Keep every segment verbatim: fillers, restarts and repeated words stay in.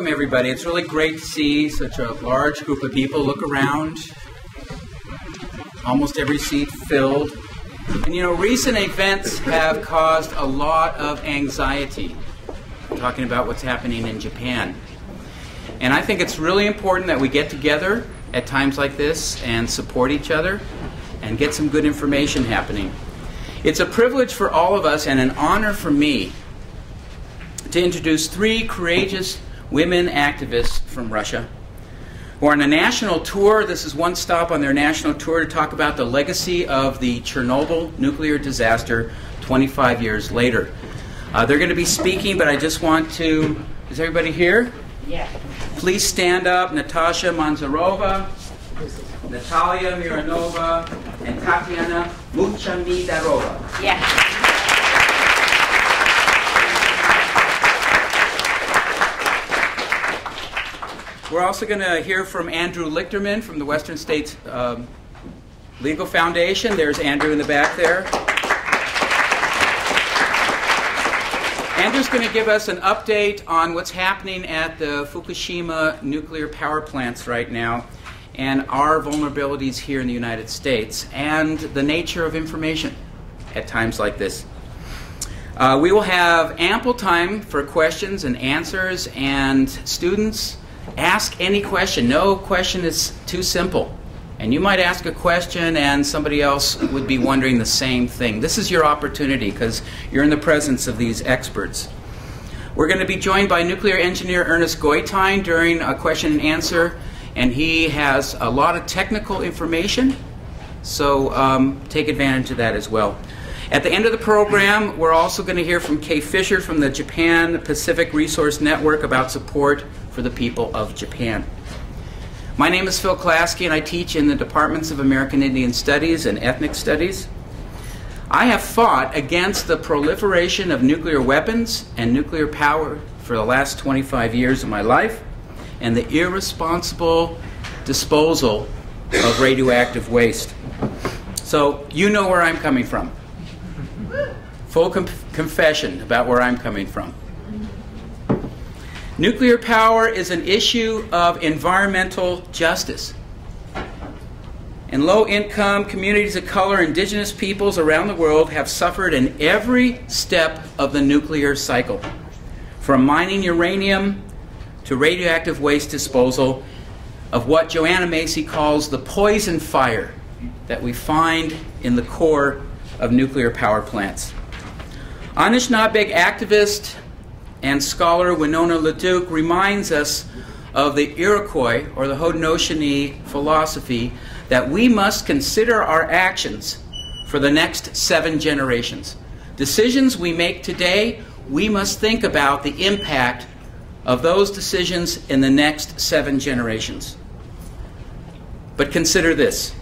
welcome everybody. It's really great to see such a large group of people. Look around. Almost every seat filled. And you know, recent events have caused a lot of anxiety. I'm talking about what's happening in Japan. And I think it's really important that we get together at times like this and support each other and get some good information happening. It's a privilege for all of us and an honor for me to introduce three courageous women activists from Russia who are on a national tour. This is one stop on their national tour to talk about the legacy of the Chernobyl nuclear disaster twenty-five years later. Uh, they're going to be speaking, but I just want to... Is everybody here? Yeah. Please stand up. Natasha Manzarova, Natalia Miranova, and Tatiana Muchamidarova. Yeah. We're also going to hear from Andrew Lichterman from the Western States um, Legal Foundation. There's Andrew in the back there. Andrew's going to give us an update on what's happening at the Fukushima nuclear power plants right now and our vulnerabilities here in the United States and the nature of information at times like this. Uh, we will have ample time for questions and answers, and students, ask any question. No question is too simple. And you might ask a question and somebody else would be wondering the same thing. This is your opportunity because you're in the presence of these experts. We're going to be joined by nuclear engineer Ernest Goitein during a question and answer, and he has a lot of technical information, so um, take advantage of that as well. At the end of the program, we're also going to hear from Kay Fisher from the Japan Pacific Resource Network about support for the people of Japan. My name is Phil Klasky, and I teach in the Departments of American Indian Studies and Ethnic Studies. I have fought against the proliferation of nuclear weapons and nuclear power for the last twenty-five years of my life, and the irresponsible disposal of radioactive waste. So you know where I'm coming from. Full com- confession about where I'm coming from. Nuclear power is an issue of environmental justice. And low-income communities of color, indigenous peoples around the world have suffered in every step of the nuclear cycle, from mining uranium to radioactive waste disposal of what Joanna Macy calls the poison fire that we find in the core of nuclear power plants. Anishinaabeg activist and scholar Winona LaDuke reminds us of the Iroquois or the Haudenosaunee philosophy that we must consider our actions for the next seven generations. Decisions we make today, we must think about the impact of those decisions in the next seven generations. But consider this.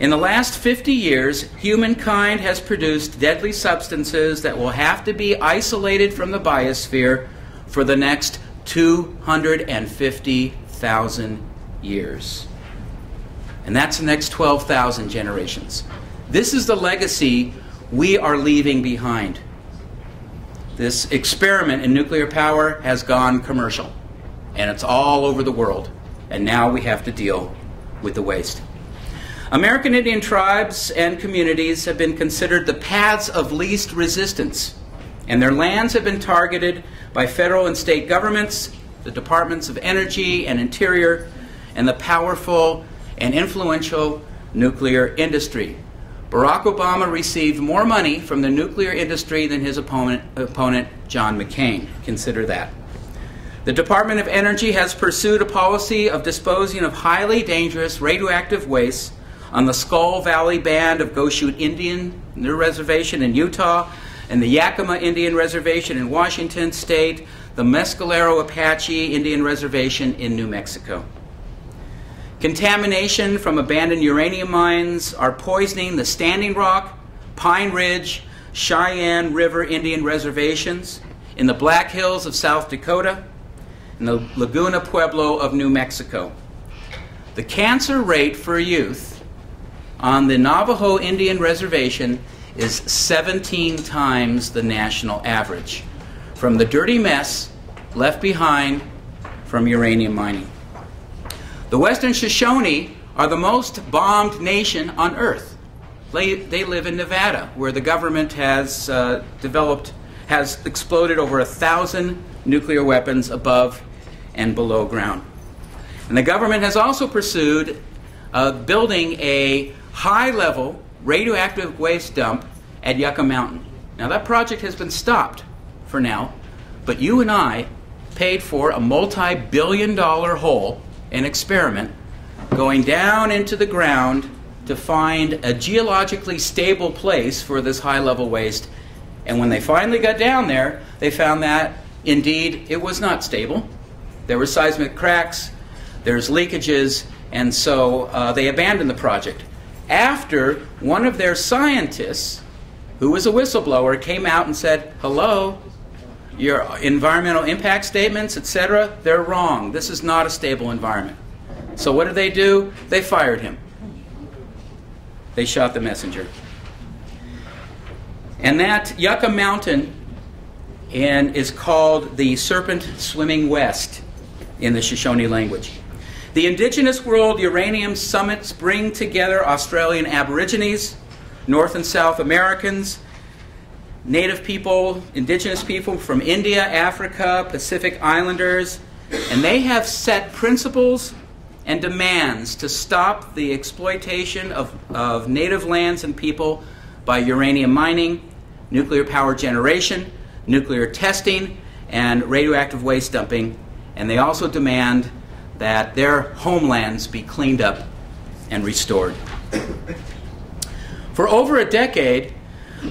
In the last fifty years, humankind has produced deadly substances that will have to be isolated from the biosphere for the next two hundred fifty thousand years. And that's the next twelve thousand generations. This is the legacy we are leaving behind. This experiment in nuclear power has gone commercial, and it's all over the world. And now we have to deal with the waste. American Indian tribes and communities have been considered the paths of least resistance, and their lands have been targeted by federal and state governments, the Departments of Energy and Interior, and the powerful and influential nuclear industry. Barack Obama received more money from the nuclear industry than his opponent, opponent John McCain. Consider that. The Department of Energy has pursued a policy of disposing of highly dangerous radioactive wastes on the Skull Valley Band of Goshute Indian Reservation in Utah, and the Yakima Indian Reservation in Washington State, the Mescalero Apache Indian Reservation in New Mexico. Contamination from abandoned uranium mines are poisoning the Standing Rock, Pine Ridge, Cheyenne River Indian Reservations in the Black Hills of South Dakota and the Laguna Pueblo of New Mexico. The cancer rate for youth on the Navajo Indian Reservation is seventeen times the national average from the dirty mess left behind from uranium mining. The Western Shoshone are the most bombed nation on Earth. They, they live in Nevada, where the government has uh, developed, has exploded over a thousand nuclear weapons above and below ground. And the government has also pursued uh, building a high-level radioactive waste dump at Yucca Mountain. Now that project has been stopped for now, but you and I paid for a multi-billion dollar hole, an experiment, going down into the ground to find a geologically stable place for this high-level waste. And when they finally got down there, they found that, indeed, it was not stable. There were seismic cracks, there's leakages, and so uh, they abandoned the project. After one of their scientists, who was a whistleblower, came out and said, hello, your environmental impact statements, et cetera, they're wrong. This is not a stable environment. So what did they do? They fired him. They shot the messenger. And that Yucca Mountain and is called the Serpent Swimming West in the Shoshone language. The Indigenous World Uranium Summits bring together Australian Aborigines, North and South Americans, Native people, Indigenous people from India, Africa, Pacific Islanders, and they have set principles and demands to stop the exploitation of, of native lands and people by uranium mining, nuclear power generation, nuclear testing, and radioactive waste dumping. And they also demand that their homelands be cleaned up and restored. For over a decade,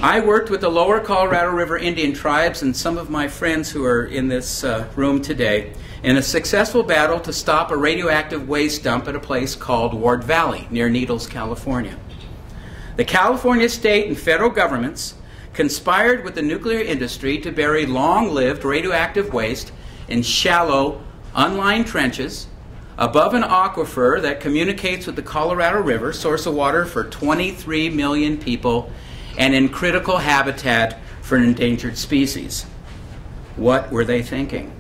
I worked with the Lower Colorado River Indian tribes and some of my friends who are in this uh, room today in a successful battle to stop a radioactive waste dump at a place called Ward Valley near Needles, California. The California state and federal governments conspired with the nuclear industry to bury long-lived radioactive waste in shallow, unlined trenches above an aquifer that communicates with the Colorado River, source of water for twenty-three million people, and in critical habitat for endangered species. What were they thinking?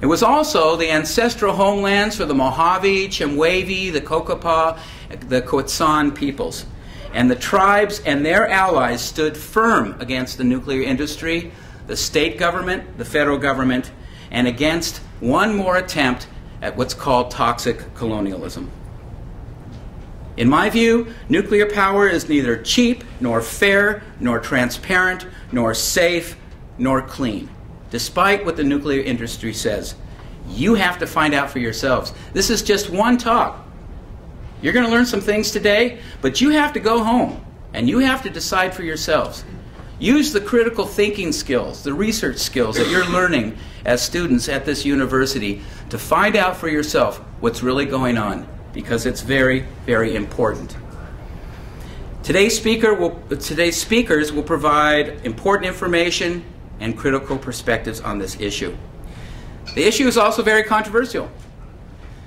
It was also the ancestral homelands for the Mojave, Chemehuevi, the Cocopah, the Quechan peoples. And the tribes and their allies stood firm against the nuclear industry, the state government, the federal government, and against one more attempt at what's called toxic colonialism. In my view, nuclear power is neither cheap, nor fair, nor transparent, nor safe, nor clean, despite what the nuclear industry says. You have to find out for yourselves. This is just one talk. You're going to learn some things today, but you have to go home, and you have to decide for yourselves. Use the critical thinking skills, the research skills that you're learning as students at this university to find out for yourself what's really going on, because it's very, very important. Today's, speaker will, today's speakers will provide important information and critical perspectives on this issue. The issue is also very controversial.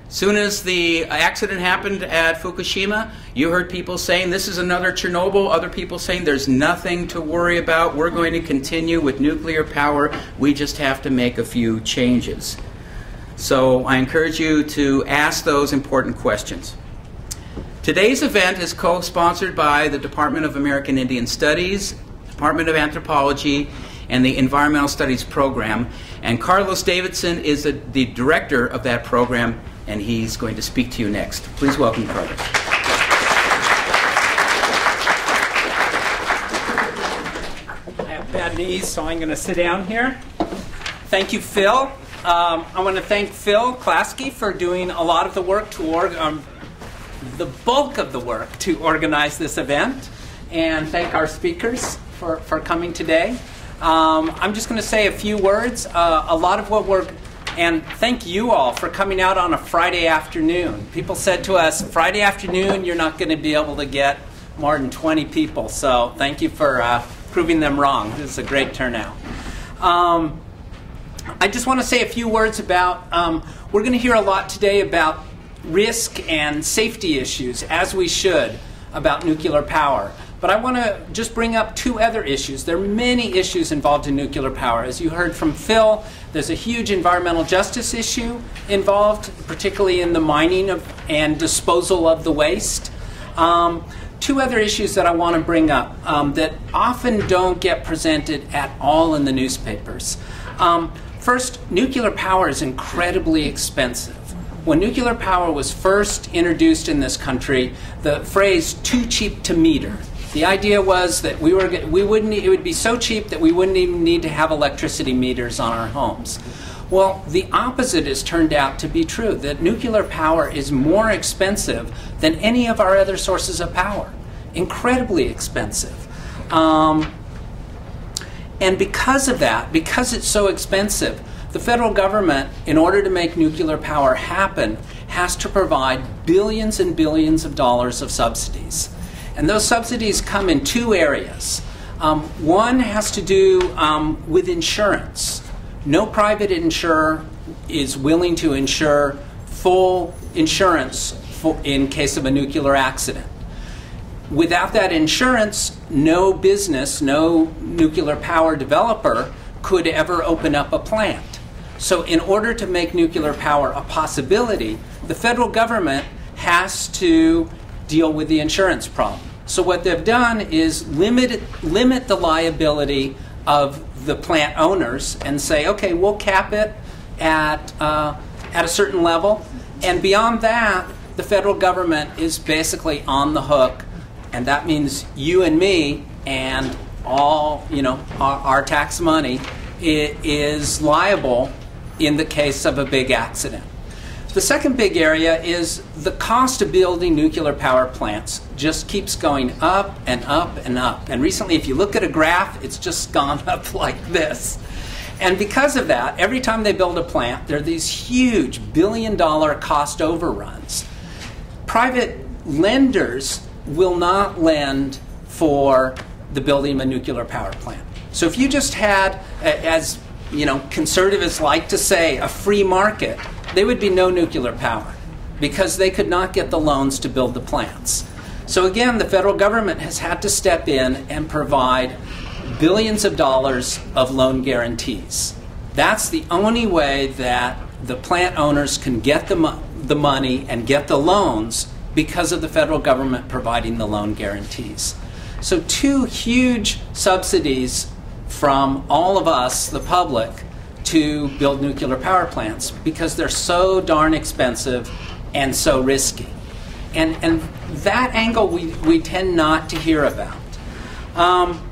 Soon as the accident happened at Fukushima, you heard people saying this is another Chernobyl, other people saying there's nothing to worry about, we're going to continue with nuclear power, we just have to make a few changes. So I encourage you to ask those important questions. Today's event is co-sponsored by the Department of American Indian Studies, Department of Anthropology, and the Environmental Studies Program. And Carlos Davidson is the, the director of that program, and he's going to speak to you next. Please welcome Carlos. I have bad knees, so I'm going to sit down here. Thank you, Phil. Um, I want to thank Phil Klasky for doing a lot of the work to org um, the bulk of the work to organize this event, and thank our speakers for, for coming today. Um, I'm just going to say a few words. Uh, a lot of what we're and thank you all for coming out on a Friday afternoon. People said to us, Friday afternoon, you're not going to be able to get more than twenty people. So thank you for uh, proving them wrong. This is a great turnout. Um, I just want to say a few words about, um, we're going to hear a lot today about risk and safety issues, as we should, about nuclear power. But I want to just bring up two other issues. There are many issues involved in nuclear power. As you heard from Phil, there's a huge environmental justice issue involved, particularly in the mining of, and disposal of the waste. Um, two other issues that I want to bring up um, that often don't get presented at all in the newspapers. Um, first, nuclear power is incredibly expensive. When nuclear power was first introduced in this country, the phrase "too cheap to meter," the idea was that we were we wouldn't it would be so cheap that we wouldn't even need to have electricity meters on our homes. Well, the opposite has turned out to be true, that nuclear power is more expensive than any of our other sources of power. Incredibly expensive. Um, and because of that, because it's so expensive, the federal government, in order to make nuclear power happen, has to provide billions and billions of dollars of subsidies. And those subsidies come in two areas. Um, one has to do um, with insurance. No private insurer is willing to insure full insurance for, in case of a nuclear accident. Without that insurance, no business, no nuclear power developer could ever open up a plant. So in order to make nuclear power a possibility, the federal government has to deal with the insurance problem. So what they've done is limit, limit the liability of the plant owners and say, okay, we'll cap it at, uh, at a certain level. And beyond that, the federal government is basically on the hook. And that means you and me and all, you know, our, our tax money is liable in the case of a big accident. The second big area is the cost of building nuclear power plants just keeps going up and up and up. And recently, if you look at a graph, it's just gone up like this. And because of that, every time they build a plant, there are these huge billion dollar cost overruns. Private lenders will not lend for the building of a nuclear power plant. So if you just had, as you know, conservatives like to say, a free market, there would be no nuclear power because they could not get the loans to build the plants. So again, the federal government has had to step in and provide billions of dollars of loan guarantees. That's the only way that the plant owners can get the, mo the money and get the loans, because of the federal government providing the loan guarantees. So two huge subsidies from all of us, the public, to build nuclear power plants because they're so darn expensive and so risky. And, and that angle we, we tend not to hear about. Um,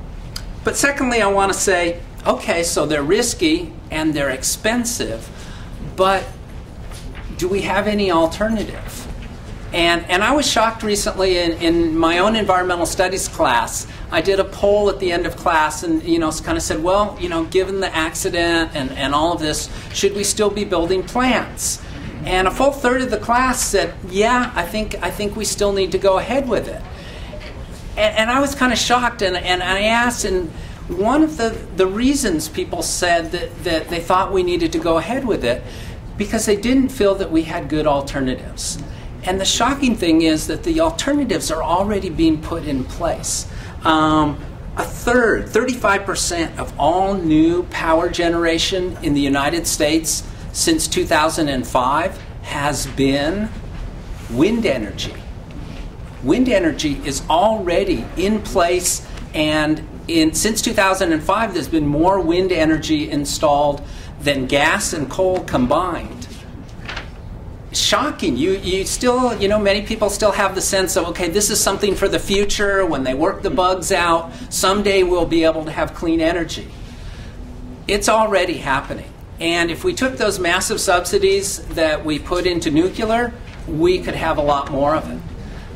but secondly, I want to say, okay, so they're risky and they're expensive, but do we have any alternative? And, and I was shocked recently in, in my own environmental studies class. I did a poll at the end of class and, you know, kind of said, well, you know, given the accident and, and all of this, should we still be building plants? And a full third of the class said, yeah, I think, I think we still need to go ahead with it. And, and I was kind of shocked, and, and I asked, and one of the, the reasons people said that, that they thought we needed to go ahead with it, because they didn't feel that we had good alternatives. And the shocking thing is that the alternatives are already being put in place. Um, a third, thirty-five percent of all new power generation in the United States since two thousand five has been wind energy. Wind energy is already in place, and in, since two thousand five there's been more wind energy installed than gas and coal combined. Shocking. You, you still, you know, many people still have the sense of, okay, this is something for the future. When they work the bugs out, someday we'll be able to have clean energy. It's already happening. And if we took those massive subsidies that we put into nuclear, we could have a lot more of it.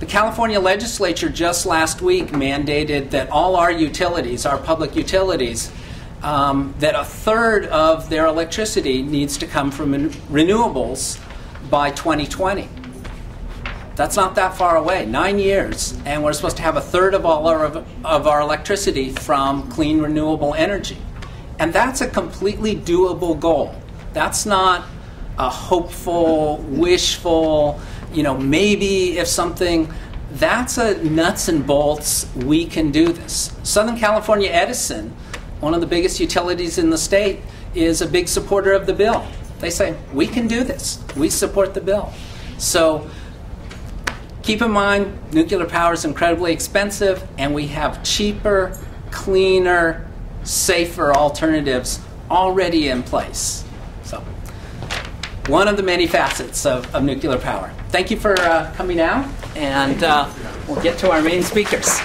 The California legislature just last week mandated that all our utilities, our public utilities, um, that a third of their electricity needs to come from renewables by twenty twenty. That's not that far away, nine years, and we're supposed to have a third of all our, of our electricity from clean renewable energy. And that's a completely doable goal. That's not a hopeful, wishful, you know, maybe if something. that's a nuts and bolts, we can do this. Southern California Edison, one of the biggest utilities in the state, is a big supporter of the bill. They say, we can do this. We support the bill. So keep in mind, nuclear power is incredibly expensive, and we have cheaper, cleaner, safer alternatives already in place. So one of the many facets of, of nuclear power. Thank you for uh, coming out, and uh, we'll get to our main speakers.